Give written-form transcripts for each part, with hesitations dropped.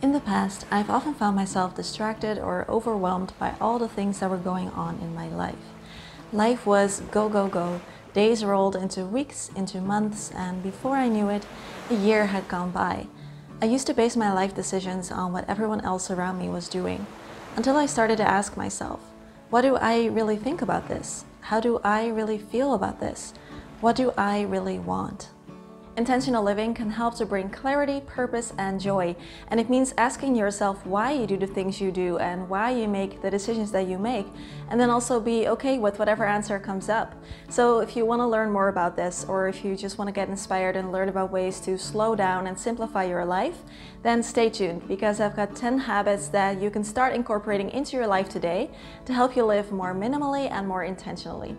In the past, I've often found myself distracted or overwhelmed by all the things that were going on in my life. Life was go, go, go. Days rolled into weeks, into months, and before I knew it, a year had gone by. I used to base my life decisions on what everyone else around me was doing, until I started to ask myself, what do I really think about this? How do I really feel about this? What do I really want? Intentional living can help to bring clarity, purpose, and joy, and it means asking yourself why you do the things you do and why you make the decisions that you make, and then also be okay with whatever answer comes up. So if you want to learn more about this, or if you just want to get inspired and learn about ways to slow down and simplify your life, then stay tuned, because I've got 10 habits that you can start incorporating into your life today to help you live more minimally and more intentionally.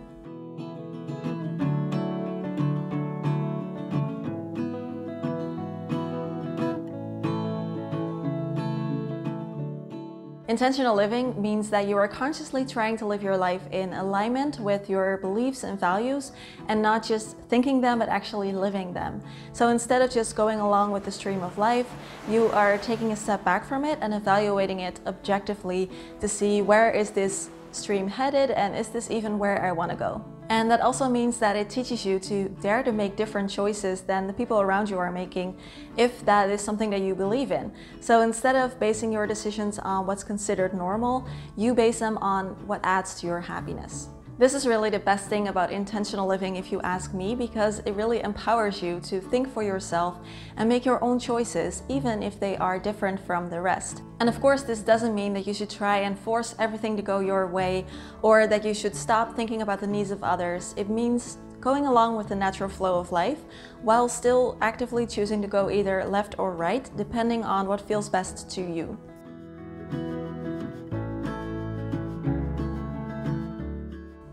Intentional living means that you are consciously trying to live your life in alignment with your beliefs and values, and not just thinking them, but actually living them. So instead of just going along with the stream of life, you are taking a step back from it and evaluating it objectively to see, where is this stream headed, and is this even where I want to go? And that also means that it teaches you to dare to make different choices than the people around you are making, if that is something that you believe in. So instead of basing your decisions on what's considered normal, you base them on what adds to your happiness. This is really the best thing about intentional living, if you ask me, because it really empowers you to think for yourself and make your own choices, even if they are different from the rest. And of course, this doesn't mean that you should try and force everything to go your way, or that you should stop thinking about the needs of others. It means going along with the natural flow of life, while still actively choosing to go either left or right, depending on what feels best to you.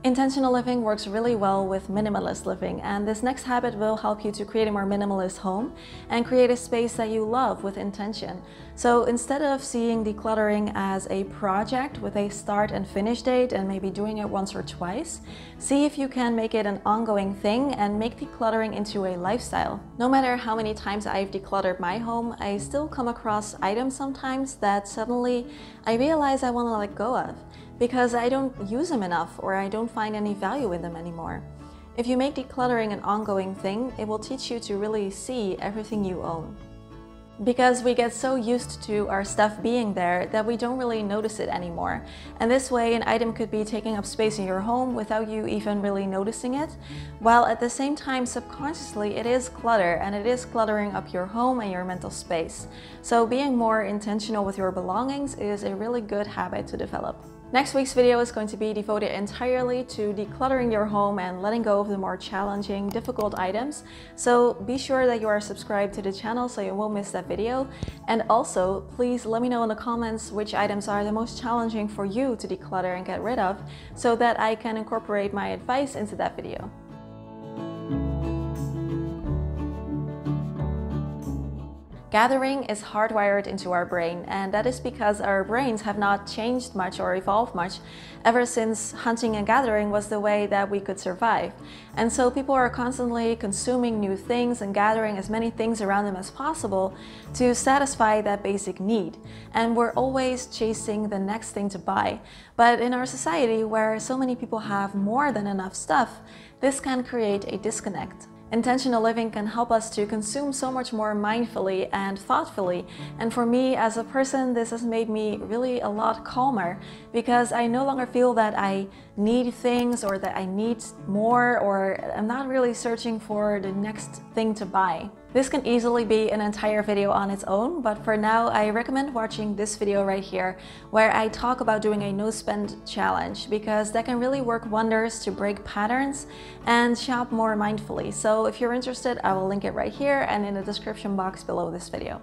Intentional living works really well with minimalist living, and this next habit will help you to create a more minimalist home and create a space that you love with intention. So instead of seeing decluttering as a project with a start and finish date and maybe doing it once or twice, see if you can make it an ongoing thing and make decluttering into a lifestyle. No matter how many times I've decluttered my home, I still come across items sometimes that suddenly I realize I want to let go of, because I don't use them enough, or I don't find any value in them anymore. If you make decluttering an ongoing thing, it will teach you to really see everything you own. Because we get so used to our stuff being there that we don't really notice it anymore. And this way, an item could be taking up space in your home without you even really noticing it, while at the same time, subconsciously, it is clutter, and it is cluttering up your home and your mental space. So being more intentional with your belongings is a really good habit to develop. Next week's video is going to be devoted entirely to decluttering your home and letting go of the more challenging, difficult items. So be sure that you are subscribed to the channel so you won't miss that video. And also, please let me know in the comments which items are the most challenging for you to declutter and get rid of, so that I can incorporate my advice into that video. Gathering is hardwired into our brain, and that is because our brains have not changed much or evolved much ever since hunting and gathering was the way that we could survive. And so people are constantly consuming new things and gathering as many things around them as possible to satisfy that basic need. And we're always chasing the next thing to buy. But in our society, where so many people have more than enough stuff, this can create a disconnect. Intentional living can help us to consume so much more mindfully and thoughtfully, and for me as a person, this has made me really a lot calmer, because I no longer feel that I need things, or that I need more, or I'm not really searching for the next thing to buy. This can easily be an entire video on its own, but for now I recommend watching this video right here, where I talk about doing a no-spend challenge, because that can really work wonders to break patterns and shop more mindfully. So if you're interested, I will link it right here and in the description box below this video.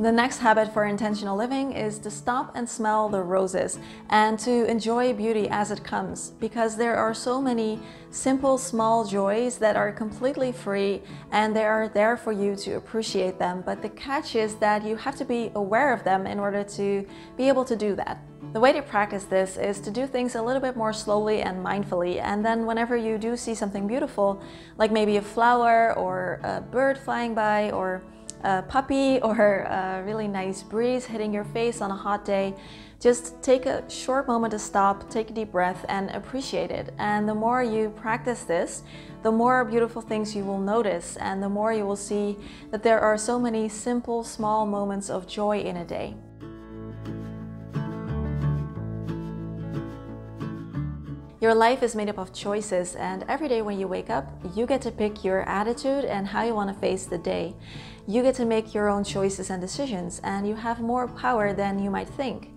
The next habit for intentional living is to stop and smell the roses and to enjoy beauty as it comes, because there are so many simple, small joys that are completely free, and they are there for you to appreciate them. But the catch is that you have to be aware of them in order to be able to do that. The way to practice this is to do things a little bit more slowly and mindfully, and then whenever you do see something beautiful, like maybe a flower or a bird flying by or a puppy or a really nice breeze hitting your face on a hot day, just take a short moment to stop, take a deep breath and appreciate it. And the more you practice this, the more beautiful things you will notice and the more you will see that there are so many simple, small moments of joy in a day. Your life is made up of choices, and every day when you wake up, you get to pick your attitude and how you want to face the day. You get to make your own choices and decisions, and you have more power than you might think.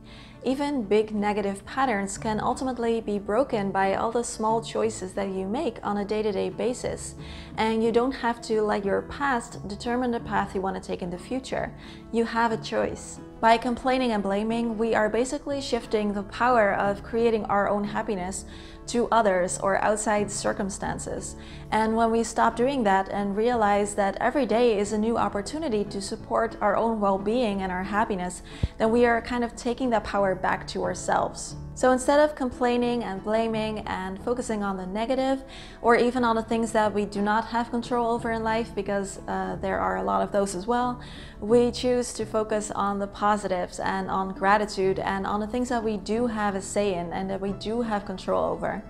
Even big negative patterns can ultimately be broken by all the small choices that you make on a day-to-day basis. And you don't have to let your past determine the path you want to take in the future. You have a choice. By complaining and blaming, we are basically shifting the power of creating our own happiness to others or outside circumstances. And when we stop doing that and realize that every day is a new opportunity to support our own well-being and our happiness, then we are kind of taking that power back to ourselves. So instead of complaining and blaming and focusing on the negative or even on the things that we do not have control over in life, because there are a lot of those as well, we choose to focus on the positives and on gratitude and on the things that we do have a say in and that we do have control over.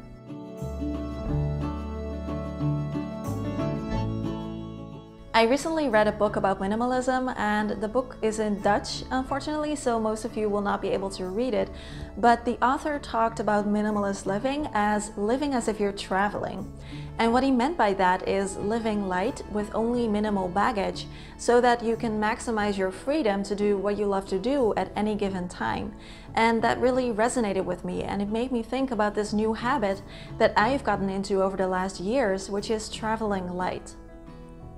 I recently read a book about minimalism, and the book is in Dutch, unfortunately, so most of you will not be able to read it, but the author talked about minimalist living as if you're traveling. And what he meant by that is living light with only minimal baggage so that you can maximize your freedom to do what you love to do at any given time. And that really resonated with me, and it made me think about this new habit that I've gotten into over the last years, which is traveling light.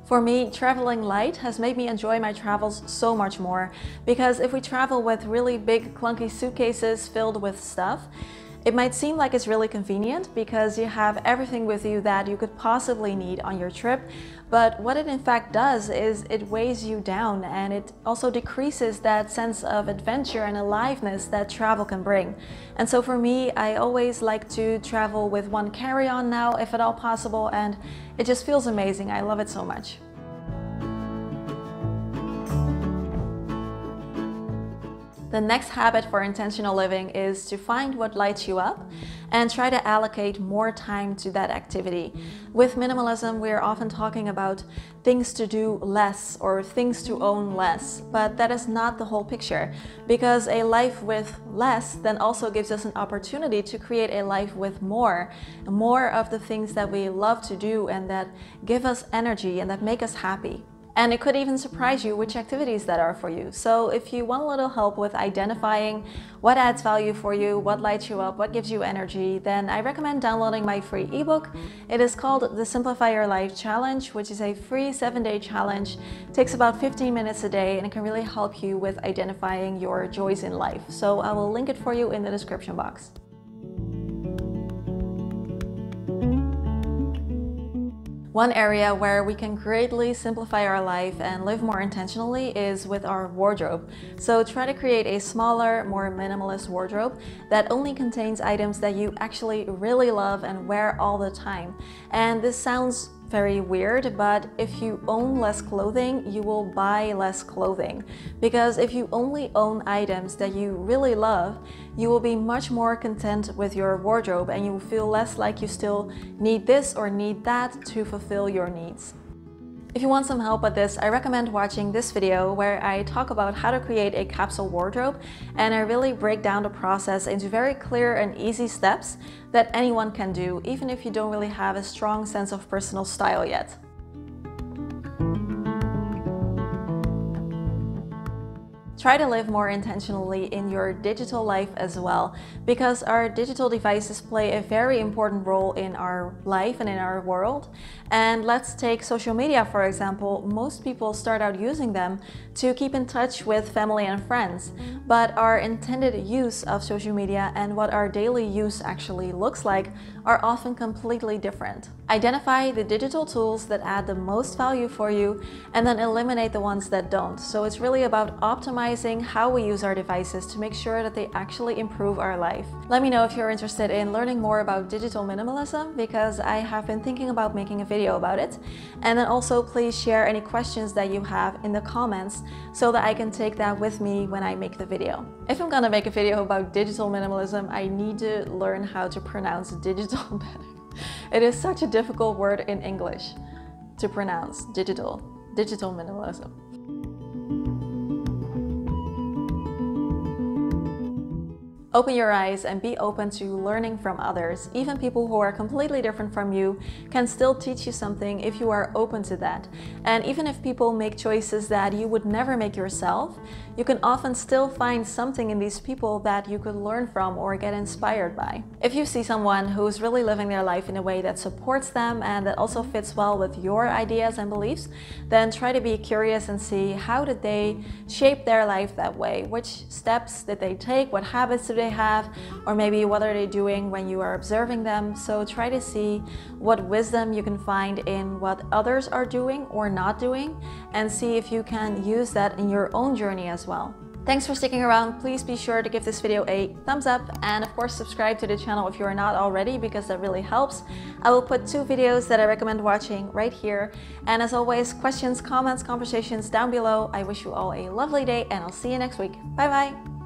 For me, traveling light has made me enjoy my travels so much more, because if we travel with really big clunky suitcases filled with stuff, it might seem like it's really convenient because you have everything with you that you could possibly need on your trip, but what it in fact does is it weighs you down, and it also decreases that sense of adventure and aliveness that travel can bring. And so for me, I always like to travel with one carry-on now, if at all possible, and it just feels amazing. I love it so much. The next habit for intentional living is to find what lights you up and try to allocate more time to that activity. With minimalism, we are often talking about things to do less or things to own less, but that is not the whole picture, because a life with less then also gives us an opportunity to create a life with more of the things that we love to do and that give us energy and that make us happy. And it could even surprise you which activities that are for you. So if you want a little help with identifying what adds value for you, what lights you up, what gives you energy, then I recommend downloading my free ebook. It is called the Simplify Your Life Challenge, which is a free 7-day challenge. It takes about 15 minutes a day, and it can really help you with identifying your joys in life. So I will link it for you in the description box. One area where we can greatly simplify our life and live more intentionally is with our wardrobe. So try to create a smaller, more minimalist wardrobe that only contains items that you actually really love and wear all the time. And this sounds very weird, but if you own less clothing, you will buy less clothing. Because if you only own items that you really love, you will be much more content with your wardrobe, and you will feel less like you still need this or need that to fulfill your needs. If you want some help with this, I recommend watching this video where I talk about how to create a capsule wardrobe, and I really break down the process into very clear and easy steps that anyone can do, even if you don't really have a strong sense of personal style yet. Try to live more intentionally in your digital life as well, because our digital devices play a very important role in our life and in our world. And let's take social media, for example. Most people start out using them to keep in touch with family and friends, but our intended use of social media and what our daily use actually looks like are often completely different. Identify the digital tools that add the most value for you, and then eliminate the ones that don't. So it's really about optimizing how we use our devices to make sure that they actually improve our life. Let me know if you're interested in learning more about digital minimalism, because I have been thinking about making a video about it. And then also please share any questions that you have in the comments so that I can take that with me when I make the video. If I'm gonna make a video about digital minimalism, I need to learn how to pronounce digital better. It is such a difficult word in English to pronounce, digital minimalism. Open your eyes and be open to learning from others. Even people who are completely different from you can still teach you something if you are open to that. And even if people make choices that you would never make yourself, you can often still find something in these people that you could learn from or get inspired by. If you see someone who's really living their life in a way that supports them and that also fits well with your ideas and beliefs, then try to be curious and see how did they shape their life that way? Which steps did they take? What habits did they have, or maybe what are they doing when you are observing them? So try to see what wisdom you can find in what others are doing or not doing, and see if you can use that in your own journey as well. Thanks for sticking around. Please be sure to give this video a thumbs up, and of course subscribe to the channel if you are not already, because that really helps. I will put 2 videos that I recommend watching right here. And as always, questions, comments, conversations down below. I wish you all a lovely day, and I'll see you next week. Bye bye!